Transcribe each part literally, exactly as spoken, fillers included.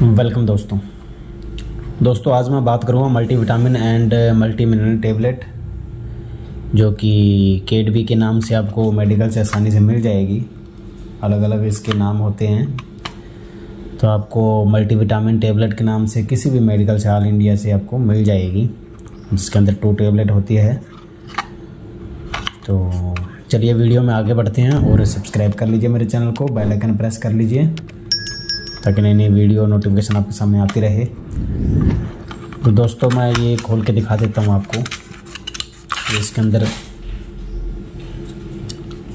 Welcome दोस्तों दोस्तों आज मैं बात करूँगा मल्टीविटामिन एंड मल्टीमिनरल टेबलेट जो कि कैडबी के नाम से आपको मेडिकल से आसानी से मिल जाएगी। अलग अलग इसके नाम होते हैं, तो आपको मल्टीविटामिन टेबलेट के नाम से किसी भी मेडिकल से ऑल इंडिया से आपको मिल जाएगी, जिसके अंदर टू टेबलेट होती है। तो चलिए वीडियो में आगे बढ़ते हैं और सब्सक्राइब कर लीजिए मेरे चैनल को, बेल आइकन प्रेस कर लीजिए ताकि नई नई वीडियो नोटिफिकेशन आपके सामने आती रहे। तो दोस्तों मैं ये खोल के दिखा देता हूँ आपको। तो इसके अंदर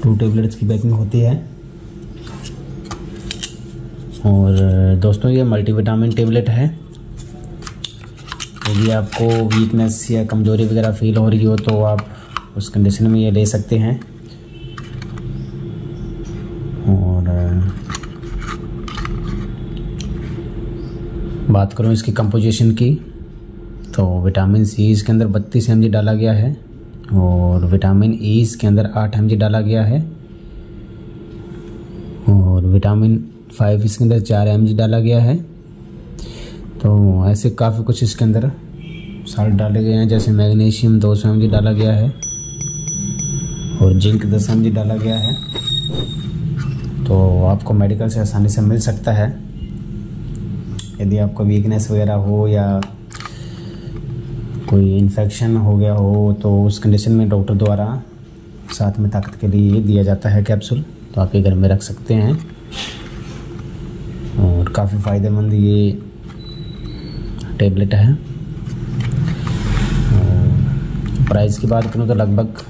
टू टेबलेट्स की पैकिंग होती है। और दोस्तों ये मल्टीविटामिन टेबलेट है। यदि आपको वीकनेस या कमज़ोरी वगैरह फील हो रही हो तो आप उस कंडीशन में ये ले सकते हैं। और बात करूँ इसकी कंपोजिशन की, तो विटामिन सी इसके अंदर बत्तीस एम जी डाला गया है और विटामिन ई इसके अंदर आठ एम जी डाला गया है और विटामिन फाइव इसके अंदर चार एम जी डाला गया है। तो ऐसे काफ़ी कुछ इसके अंदर साल्ट डाले गए हैं, जैसे मैग्नीशियम दो सौ एम जी डाला गया है और जिंक दस एम जी डाला गया है। तो आपको मेडिकल से आसानी से मिल सकता है। यदि आपको वीकनेस वगैरह हो या कोई इन्फेक्शन हो गया हो तो उस कंडीशन में डॉक्टर द्वारा साथ में ताकत के लिए दिया जाता है कैप्सूल, तो आप ये घर में रख सकते हैं। और काफ़ी फ़ायदेमंद ये टेबलेट है। प्राइस की बात करूँ तो लगभग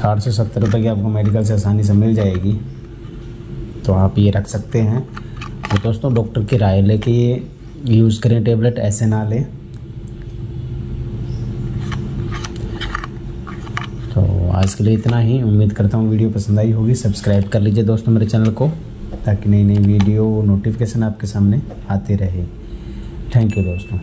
साठ से सत्तर रुपये की आपको मेडिकल से आसानी से मिल जाएगी, तो आप ये रख सकते हैं। तो दोस्तों डॉक्टर की राय लेके ये यूज़ करें टेबलेट, ऐसे ना लें। तो आज के लिए इतना ही। उम्मीद करता हूँ वीडियो पसंद आई होगी। सब्सक्राइब कर लीजिए दोस्तों मेरे चैनल को ताकि नई नई वीडियो नोटिफिकेशन आपके सामने आते रहे। थैंक यू दोस्तों।